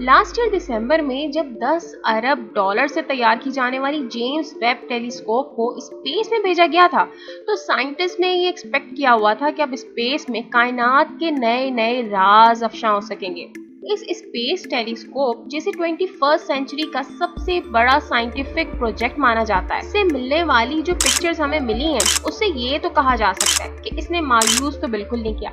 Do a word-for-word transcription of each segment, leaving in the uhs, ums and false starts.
Last year दिसंबर में जब दस अरब डॉलर से तैयार की जाने वाली जेम्स वेब टेलीस्कोप को स्पेस में भेजा गया था तो साइंटिस्ट ने ये एक्सपेक्ट किया हुआ था कि अब स्पेस में कायनात के नए नए राज अफशा हो सकेंगे। इस स्पेस टेलीस्कोप जिसे ट्वेंटी फर्स्ट सेंचुरी का सबसे बड़ा साइंटिफिक प्रोजेक्ट माना जाता है से मिलने वाली जो पिक्चर्स हमें मिली हैं, उससे ये तो कहा जा सकता है कि इसने मायूस तो बिल्कुल नहीं किया,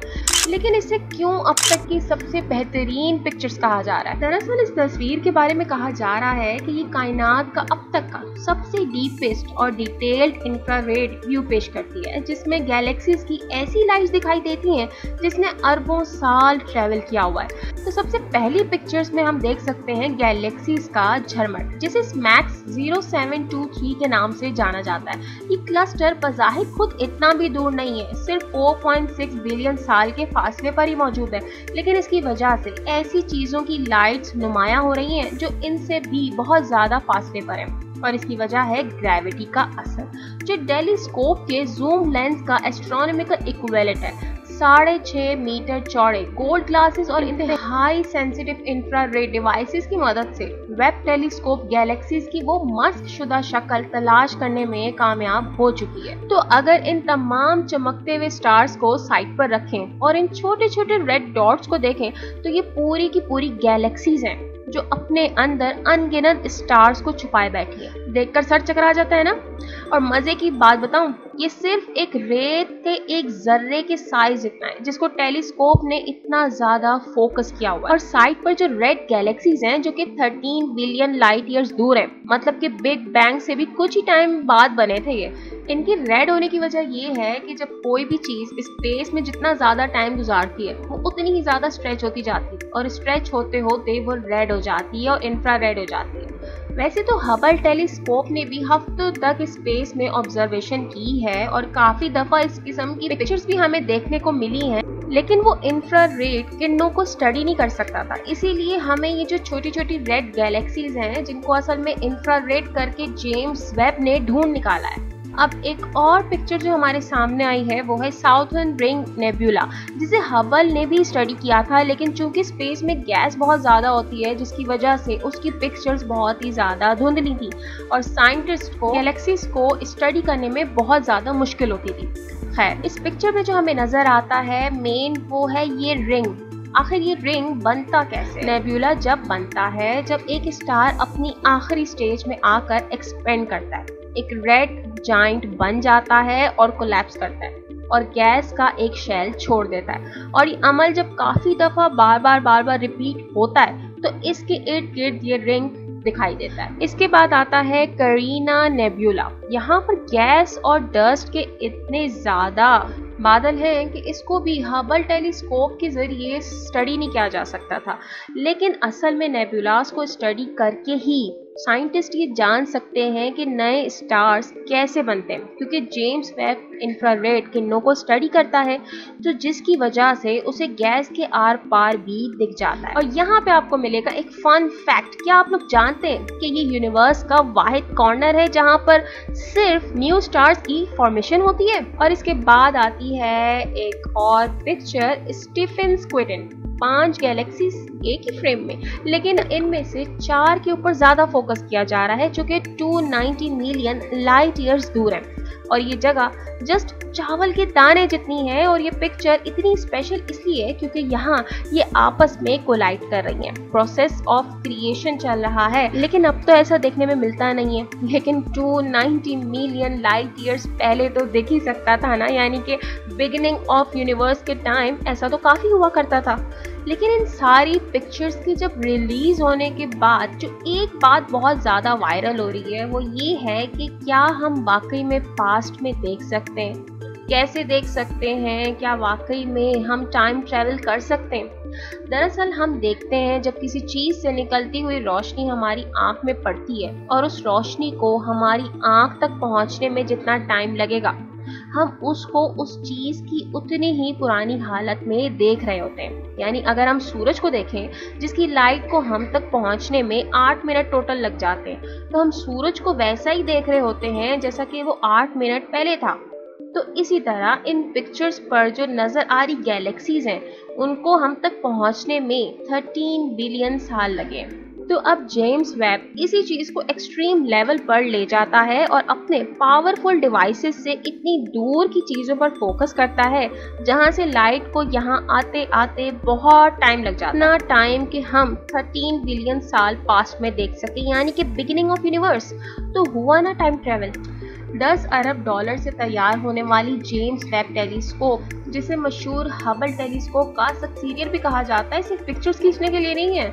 लेकिन इसे क्यों अब तक की सबसे बेहतरीन पिक्चर्स कहा जा रहा है। दरअसल इस तस्वीर के बारे में कहा जा रहा है कि ये कायनात का अब तक का सबसे डीपेस्ट और डिटेल्ड इंफ्रारेड व्यू पेश करती है, जिसमें गैलेक्सीज की ऐसी लाइट्स दिखाई देती हैं जिसने अरबों साल ट्रेवल किया हुआ है। तो सबसे पहली पिक्चर्स में हम देख सकते हैं गैलेक्सीज का झरमट, जिसे SMACS zero seven two three के नाम से जाना जाता है। ये क्लस्टर बज़ाहिर खुद इतना भी दूर नहीं है, सिर्फ चार पॉइंट छह बिलियन साल के फासले पर ही मौजूद है, लेकिन इसकी वजह से ऐसी चीजों की लाइट्स नुमाया हो रही हैं जो इनसे भी बहुत ज्यादा फासले पर है, और इसकी वजह है ग्रेविटी का असर जो टेलीस्कोप के जूम लेंस का एस्ट्रोनॉमिकल इक्विवेलेंट है। साढ़े छः मीटर चौड़े गोल्ड ग्लासेस और इंतहाई सेंसिटिव इंफ्रारेड डिवाइसेस की मदद से वेब टेलीस्कोप गैलेक्सीज की वो मस्क शुदा शक्ल तलाश करने में कामयाब हो चुकी है। तो अगर इन तमाम चमकते हुए स्टार्स को साइट पर रखें और इन छोटे छोटे रेड डॉट्स को देखें तो ये पूरी की पूरी गैलेक्सीज हैं जो अपने अंदर अनगिनत स्टार्स को छुपाए बैठी है। देखकर सर चकरा जाता है ना। और मजे की बात बताऊं, ये सिर्फ एक रेत के एक जर्रे के साइज इतना है जिसको टेलीस्कोप ने इतना ज्यादा फोकस किया हुआ है। और साइट पर जो रेड गैलेक्सीज हैं जो कि तेरह बिलियन लाइट ईयर्स दूर है, मतलब कि बिग बैंग से भी कुछ ही टाइम बाद बने थे ये। इनके रेड होने की वजह ये है कि जब कोई भी चीज स्पेस में जितना ज्यादा टाइम गुजारती है वो उतनी ही ज्यादा स्ट्रेच होती जाती है, और स्ट्रेच होते होते वो रेड हो जाती है और इंफ्रारेड हो जाती है। वैसे तो हबल टेलीस्कोप ने भी हफ्तों तक स्पेस में ऑब्जर्वेशन की है और काफी दफा इस किस्म की पिक्चर्स भी हमें देखने को मिली हैं, लेकिन वो इंफ्रारेड किरणों को स्टडी नहीं कर सकता था। इसीलिए हमें ये जो छोटी छोटी रेड गैलेक्सीज हैं जिनको असल में इंफ्रारेड करके जेम्स वेब ने ढूंढ निकाला है। अब एक और पिक्चर जो हमारे सामने आई है वो है साउथर्न रिंग नेब्यूला, जिसे हबल ने भी स्टडी किया था, लेकिन चूंकि स्पेस में गैस बहुत ज़्यादा होती है जिसकी वजह से उसकी पिक्चर्स बहुत ही ज़्यादा धुंधली थी और साइंटिस्ट को गैलेक्सीज को स्टडी करने में बहुत ज़्यादा मुश्किल होती थी। खैर, इस पिक्चर में जो हमें नज़र आता है मेन वो है ये रिंग। आखिर ये रिंग बनता कैसे? नेब्यूला जब बनता है जब एक स्टार अपनी आखिरी स्टेज में आकर एक्सपेंड करता है, एक रेड जाइंट बन जाता है और कोलैप्स करता है और गैस का एक शेल छोड़ देता है। और ये अमल जब काफ़ी दफ़ा बार बार बार बार रिपीट होता है तो इसके इर्द गिर्द ये रिंग दिखाई देता है। इसके बाद आता है करीना नेब्यूला। यहाँ पर गैस और डस्ट के इतने ज़्यादा बादल हैं कि इसको भी हबल टेलीस्कोप के ज़रिए स्टडी नहीं किया जा सकता था, लेकिन असल में नेब्यूलास को स्टडी करके ही साइंटिस्ट ये जान सकते हैं कि नए स्टार्स कैसे बनते हैं, क्योंकि जेम्स वेब इंफ्रारेड किरणों को स्टडी करता है तो जिसकी वजह से उसे गैस के आर पार भी दिख जाता है। और यहाँ पे आपको मिलेगा एक फन फैक्ट। क्या आप लोग जानते हैं कि ये यूनिवर्स का वाहिद कॉर्नर है जहाँ पर सिर्फ न्यू स्टार्स की फॉर्मेशन होती है। और इसके बाद आती है एक और पिक्चर स्टीफेंस क्विंटेट। पांच गैलेक्सी एक ही फ्रेम में, लेकिन इनमें से चार के ऊपर ज्यादा फोकस किया जा रहा है जो कि दो सौ नब्बे मिलियन लाइट ईयर्स दूर है। और ये जगह जस्ट चावल के दाने जितनी है, और ये पिक्चर इतनी स्पेशल इसलिए क्योंकि यहाँ ये आपस में कोलाइड कर रही हैं। प्रोसेस ऑफ क्रिएशन चल रहा है, लेकिन अब तो ऐसा देखने में मिलता नहीं है, लेकिन दो सौ नब्बे मिलियन लाइट ईयर्स पहले तो दिख ही सकता था ना, यानी कि बिगिनिंग ऑफ यूनिवर्स के टाइम ऐसा तो काफ़ी हुआ करता था। लेकिन इन सारी पिक्चर्स के जब रिलीज़ होने के बाद जो एक बात बहुत ज़्यादा वायरल हो रही है वो ये है कि क्या हम वाकई में पास्ट में देख सकते हैं, कैसे देख सकते हैं, क्या वाकई में हम टाइम ट्रैवल कर सकते हैं। दरअसल हम देखते हैं जब किसी चीज़ से निकलती हुई रोशनी हमारी आंख में पड़ती है और उस रोशनी को हमारी आंख तक पहुंचने में जितना टाइम लगेगा हम उसको उस चीज़ की उतनी ही पुरानी हालत में देख रहे होते हैं। यानी अगर हम सूरज को देखें जिसकी लाइट को हम तक पहुंचने में आठ मिनट टोटल लग जाते हैं, तो हम सूरज को वैसा ही देख रहे होते हैं जैसा कि वो आठ मिनट पहले था। तो इसी तरह इन पिक्चर्स पर जो नज़र आ रही गैलेक्सीज हैं उनको हम तक पहुंचने में तेरह बिलियन साल लगे। तो अब जेम्स वेब इसी चीज़ को एक्सट्रीम लेवल पर ले जाता है और अपने पावरफुल डिवाइसेस से इतनी दूर की चीज़ों पर फोकस करता है जहां से लाइट को यहां आते आते बहुत टाइम लग जाता है, इतना टाइम कि हम तेरह बिलियन साल पास्ट में देख सके, यानी कि बिगिनिंग ऑफ यूनिवर्स। तो हुआ ना टाइम ट्रेवल। दस अरब डॉलर से तैयार होने वाली जेम्स वेब टेलीस्कोप, जिसे मशहूर हबल टेलीस्कोप का सक्सीडियर भी कहा जाता है, सिर्फ पिक्चर्स खींचने के लिए नहीं है,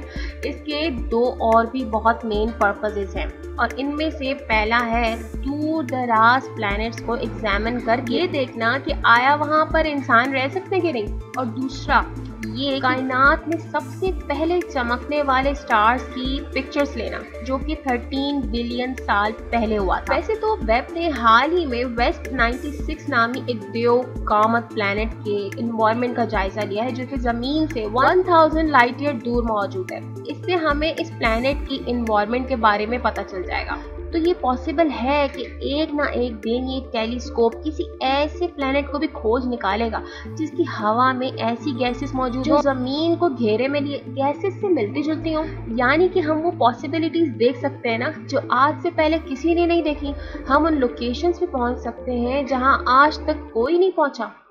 इसके दो और भी बहुत मेन पर्पसेस हैं। और इनमें से पहला है दूर दराज प्लैनेट्स को एग्जामिन करके ये देखना कि आया वहाँ पर इंसान रह सकते कि नहीं, और दूसरा ये कायनात में सबसे पहले चमकने वाले स्टार्स की पिक्चर्स लेना, जो कि तेरह बिलियन साल पहले हुआ था। वैसे तो वेब ने हाल ही में वेस्ट छियानवे नामी एक द्योगामत प्लैनेट के इन्वायरमेंट का जायजा लिया है, जो कि जमीन से एक हज़ार लाइट ईयर दूर मौजूद है। इससे हमें इस प्लैनेट की इन्वायरमेंट के बारे में पता चल जाएगा। तो ये पॉसिबल है कि एक ना एक दिन ये टेलीस्कोप किसी ऐसे प्लैनेट को भी खोज निकालेगा जिसकी हवा में ऐसी गैसेस मौजूद हो जमीन को घेरे में लिए गैसेस से मिलती जुलती हो, यानी कि हम वो पॉसिबिलिटीज देख सकते हैं ना जो आज से पहले किसी ने नहीं देखी। हम उन लोकेशंस पे पहुंच सकते हैं जहां आज तक कोई नहीं पहुंचा।